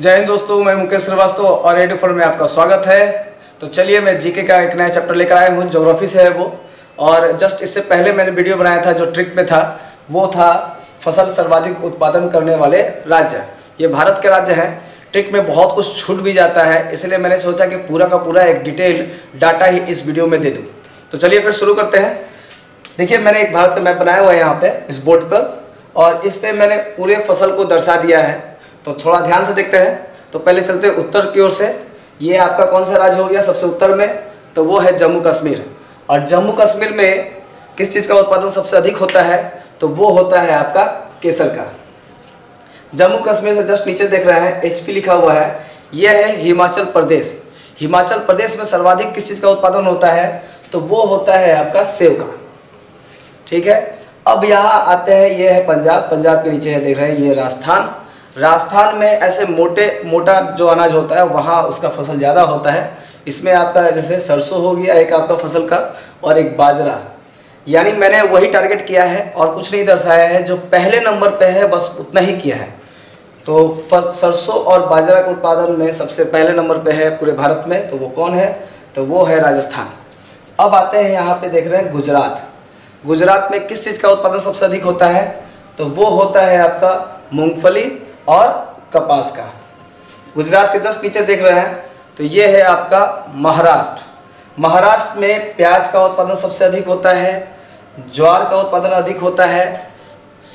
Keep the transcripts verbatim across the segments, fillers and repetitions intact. जय हिंद दोस्तों, मैं मुकेश श्रीवास्तव और रेडिफोन में आपका स्वागत है। तो चलिए, मैं जीके का एक नया चैप्टर लेकर आया हूँ, ज्योग्राफी से है वो। और जस्ट इससे पहले मैंने वीडियो बनाया था जो ट्रिक में था, वो था फसल सर्वाधिक उत्पादन करने वाले राज्य। ये भारत के राज्य हैं। ट्रिक में बहुत कुछ छूट भी जाता है, इसलिए मैंने सोचा कि पूरा का पूरा एक डिटेल डाटा ही इस वीडियो में दे दूँ। तो चलिए फिर शुरू करते हैं। देखिए, मैंने एक भारत का मैप बनाया हुआ है यहाँ पर इस बोर्ड पर, और इस पर मैंने पूरे फसल को दर्शा दिया है। तो थोड़ा ध्यान से देखते हैं। तो पहले चलते हैं उत्तर की ओर से। ये आपका कौन सा राज्य हो गया सबसे उत्तर में? तो वो है जम्मू कश्मीर। और जम्मू कश्मीर में किस चीज़ का उत्पादन सबसे अधिक होता है? तो वो होता है आपका केसर का। जम्मू कश्मीर से जस्ट नीचे देख रहे हैं एचपी लिखा हुआ है, यह है हिमाचल प्रदेश। हिमाचल प्रदेश में सर्वाधिक किस चीज़ का उत्पादन होता है? तो वो होता है आपका सेब का। ठीक है, अब यहाँ आते हैं, ये है पंजाब। पंजाब के नीचे है, देख रहे हैं, ये राजस्थान। राजस्थान में ऐसे मोटे मोटा जो अनाज होता है वहाँ उसका फसल ज़्यादा होता है। इसमें आपका जैसे सरसों हो गया एक आपका फसल का, और एक बाजरा। यानी मैंने वही टारगेट किया है और कुछ नहीं दर्शाया है, जो पहले नंबर पे है बस उतना ही किया है। तो सरसों और बाजरा के उत्पादन में सबसे पहले नंबर पे है पूरे भारत में, तो वो कौन है? तो वो है राजस्थान। अब आते हैं यहाँ पर, देख रहे हैं गुजरात। गुजरात में किस चीज़ का उत्पादन सबसे अधिक होता है? तो वो होता है आपका मूँगफली और कपास का। गुजरात के जस्ट नीचे देख रहे हैं, तो ये है आपका महाराष्ट्र। महाराष्ट्र में प्याज का उत्पादन सबसे अधिक होता है, ज्वार का उत्पादन अधिक होता है,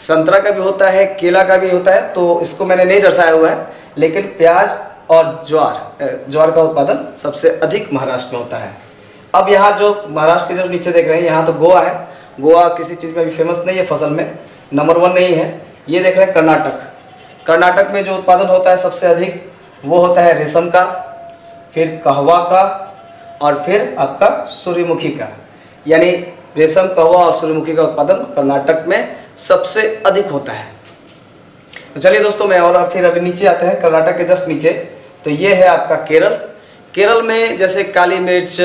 संतरा का भी होता है, केला का भी होता है। तो इसको मैंने नहीं दर्शाया हुआ है, लेकिन प्याज और ज्वार ज्वार का उत्पादन सबसे अधिक महाराष्ट्र में होता है। अब यहाँ जो महाराष्ट्र के जस्ट नीचे देख रहे हैं, यहाँ तो गोवा है। गोवा किसी चीज़ में भी फेमस नहीं है, फसल में नंबर वन नहीं है। ये देख रहे हैं कर्नाटक। कर्नाटक में जो उत्पादन होता है सबसे अधिक, वो होता है रेशम का, फिर कहवा का, और फिर आपका सूर्यमुखी का। यानी रेशम, कहवा और सूर्यमुखी का उत्पादन कर्नाटक में सबसे अधिक होता है। तो चलिए दोस्तों, मैं और फिर अभी नीचे आते हैं, कर्नाटक के जस्ट नीचे। तो ये है आपका केरल। केरल में जैसे काली मिर्च,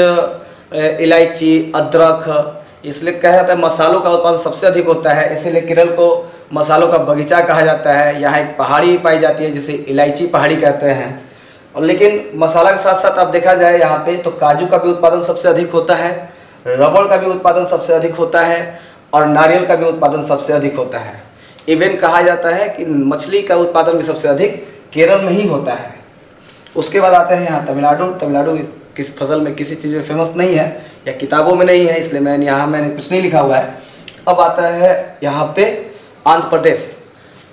इलायची, अदरक, इसलिए कहा जाता है मसालों का उत्पादन सबसे अधिक होता है। इसीलिए केरल को मसालों का बगीचा कहा जाता है। यहाँ एक पहाड़ी पाई जाती है जिसे इलायची पहाड़ी कहते हैं। और लेकिन मसाला के साथ साथ आप देखा जाए यहाँ पे, तो काजू का भी उत्पादन सबसे अधिक होता है, रबड़ का भी उत्पादन सबसे अधिक होता है, और नारियल का भी उत्पादन सबसे अधिक होता है। इवन कहा जाता है कि मछली का उत्पादन भी सबसे अधिक केरल में ही होता है। उसके बाद आते हैं यहाँ तमिलनाडु। तमिलनाडु किस फसल में, किसी चीज़ में फेमस नहीं है, या किताबों में नहीं है, इसलिए मैंने यहाँ मैंने कुछ नहीं लिखा हुआ है। अब आता है यहाँ पे आंध्र प्रदेश।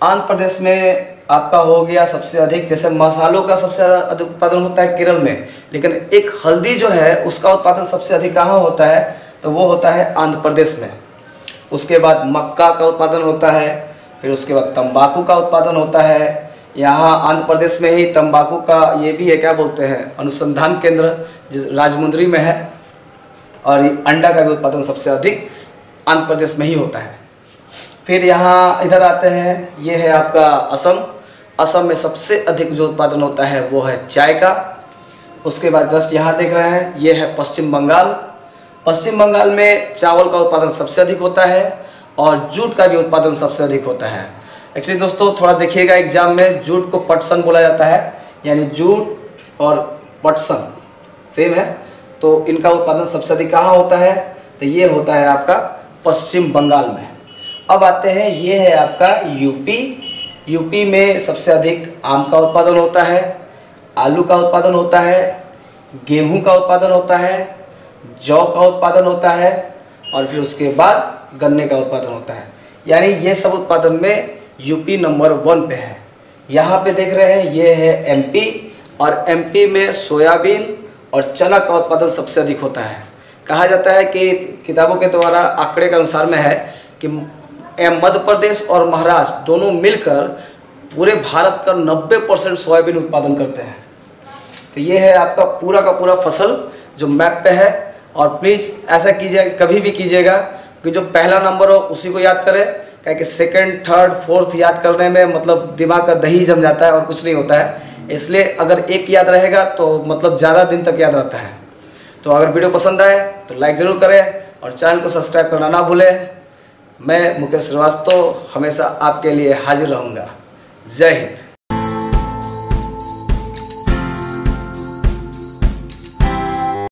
आंध्र प्रदेश में आपका हो गया सबसे अधिक, जैसे मसालों का सबसे अधिक उत्पादन होता है केरल में, लेकिन एक हल्दी जो है उसका उत्पादन सबसे अधिक कहाँ होता है? तो वो होता है आंध्र प्रदेश में। उसके बाद मक्का का उत्पादन होता है, फिर उसके बाद तंबाकू का उत्पादन होता है। यहाँ आंध्र प्रदेश में ही तंबाकू का ये भी है, क्या बोलते हैं, अनुसंधान केंद्र, जो राजमुंद्री में है। और अंडा का भी उत्पादन सबसे अधिक आंध्र प्रदेश में ही होता है। फिर यहाँ इधर आते हैं, ये है आपका असम। असम में सबसे अधिक जो उत्पादन होता है वो है चाय का। उसके बाद जस्ट यहाँ देख रहे हैं, ये है पश्चिम बंगाल। पश्चिम बंगाल में चावल का उत्पादन सबसे अधिक होता है, और जूट का भी उत्पादन सबसे अधिक होता है। एक्चुअली दोस्तों, थोड़ा देखिएगा एग्जाम में, जूट को पटसन बोला जाता है, यानी जूट और पटसन सेम है। तो इनका उत्पादन सबसे अधिक कहाँ होता है? तो ये होता है आपका पश्चिम बंगाल में। अब आते हैं, ये है आपका यूपी। यूपी में सबसे अधिक आम का उत्पादन होता है, आलू का उत्पादन होता है, गेहूं का उत्पादन होता है, जौ का उत्पादन होता है, और फिर उसके बाद गन्ने का उत्पादन होता है। यानी ये सब उत्पादन में यूपी नंबर वन पे है। यहाँ पे देख रहे हैं, ये है एमपी। और एमपी में सोयाबीन और चना का उत्पादन सबसे अधिक होता है। कहा जाता है कि किताबों के द्वारा आंकड़े के अनुसार में है कि मध्य प्रदेश और महाराष्ट्र दोनों मिलकर पूरे भारत का नब्बे परसेंट सोयाबीन उत्पादन करते हैं। तो ये है आपका पूरा का पूरा फसल जो मैप पे है। और प्लीज़ ऐसा कीजिए, कभी भी कीजिएगा, कि जो पहला नंबर हो उसी को याद करें, क्या कि सेकेंड, थर्ड, फोर्थ याद करने में मतलब दिमाग का दही जम जाता है और कुछ नहीं होता है। इसलिए अगर एक याद रहेगा तो मतलब ज़्यादा दिन तक याद रहता है। तो अगर वीडियो पसंद आए तो लाइक ज़रूर करें, और चैनल को सब्सक्राइब करना ना भूलें। मैं मुकेश श्रीवास्तव हमेशा आपके लिए हाजिर रहूँगा। जय हिंद।